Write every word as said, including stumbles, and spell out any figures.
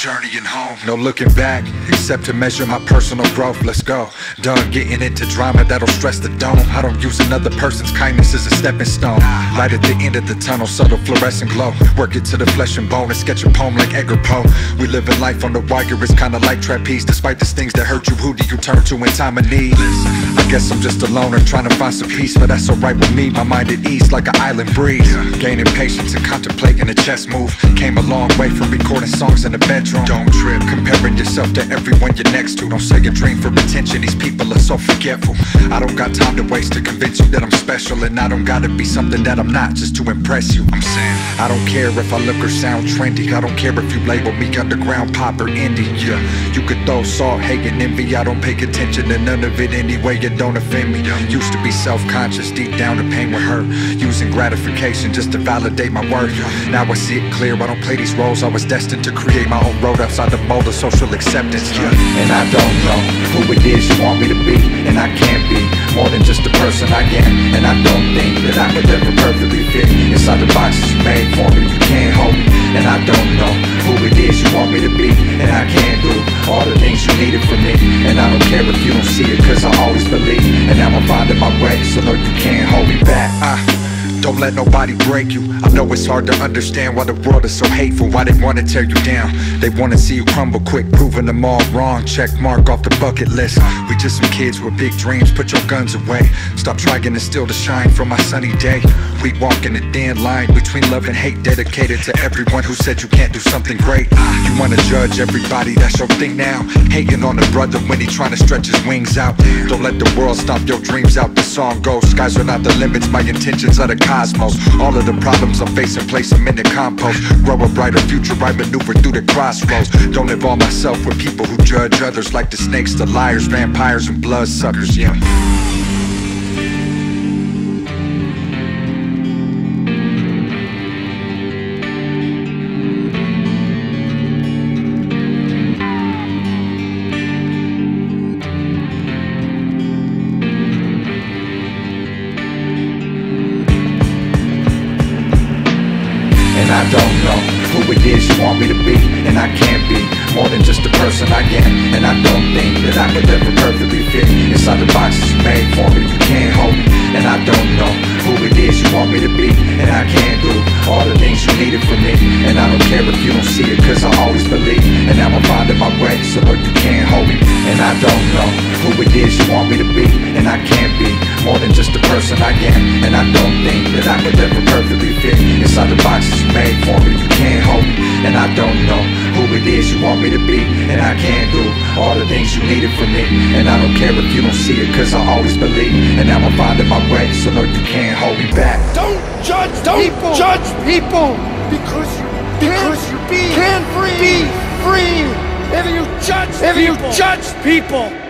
journeying home. No looking back, except to measure my personal growth. Let's go. Done getting into drama that'll stress the dome. I don't use another person's kindness as a stepping stone. Light at the end of the tunnel, subtle fluorescent glow. Work it to the flesh and bone and sketch a poem like Edgar Poe. We living life on the wire, it's kinda like trapeze. Despite the things that hurt you, who do you turn to in time of need? I guess I'm just a loner trying to find some peace, but that's alright with me. My mind at ease like an island breeze. Gaining patience and contemplating a chess move. Came a long way from recording songs in the bedroom. Don't trip, comparing yourself to everyone you're next to. Don't say your dream for attention, these people are so forgetful. I don't got time to waste to convince you that I'm special, and I don't gotta be something that I'm not just to impress you. I'm saying, I don't care if I look or sound trendy. I don't care if you label me underground pop or indie. Yeah, you could throw salt, hate and envy. I don't pay attention to none of it anyway. You don't offend me. Used to be self-conscious, deep down the pain would hurt. Using gratification just to validate my worth. Now I see it clear, I don't play these roles. I was destined to create my own road outside the mold of social acceptance. Yeah, and I don't know who it is you want me to be, and I can't be more than just the person I am. And I don't think that I could ever perfectly fit inside the boxes you made for me. You can't hold me, and I don't know who it is you want me to be, and I can't do all the things you needed from me. And I don't care if you don't see it, cause I always believe, and now I'm finding my way, so no, you can't hold me back. I Don't let nobody break you. I know it's hard to understand why the world is so hateful, why they wanna tear you down. They wanna see you crumble quick, proving them all wrong. Check mark off the bucket list. We just some kids with big dreams, put your guns away. Stop trying to steal the shine from my sunny day. We walk in a thin line between love and hate, dedicated to everyone who said you can't do something great. You wanna judge everybody, that's your thing now. Hating on a brother when he trying to stretch his wings out. Don't let the world stop your dreams out, the song goes. Skies are not the limits, my intentions are the cosmos. All of the problems I'm facing, place them in the compost. Grow a brighter future, I maneuver through the crossroads. Don't involve myself with people who judge others like the snakes, the liars, vampires, and bloodsuckers. Yeah. I don't know who it is you want me to be, and I can't be more than just the person I am. And I don't think that I could ever perfectly fit inside the boxes you made for me. You can't hold me, and I don't know who it is you want me to be, and I can't do all the things you needed from me. And I don't care if you don't see it, cause I always believe, and now I'm finding my way, so no, you can't hold me. And I don't know who it is you want me to be, and I can't be more than just the person I am. And I don't think that I could ever perfectly fit inside the boxes you made for me. You can't hold me, and I don't know who it is you want me to be, and I can't do all the things you needed from me. And I don't care if you don't see it, cause I always believe, and now I'm finding my way, so no, you can't hold me back. Don't judge don't people. judge people because you because you be, can be free. Be free. If you judge if people. you judge people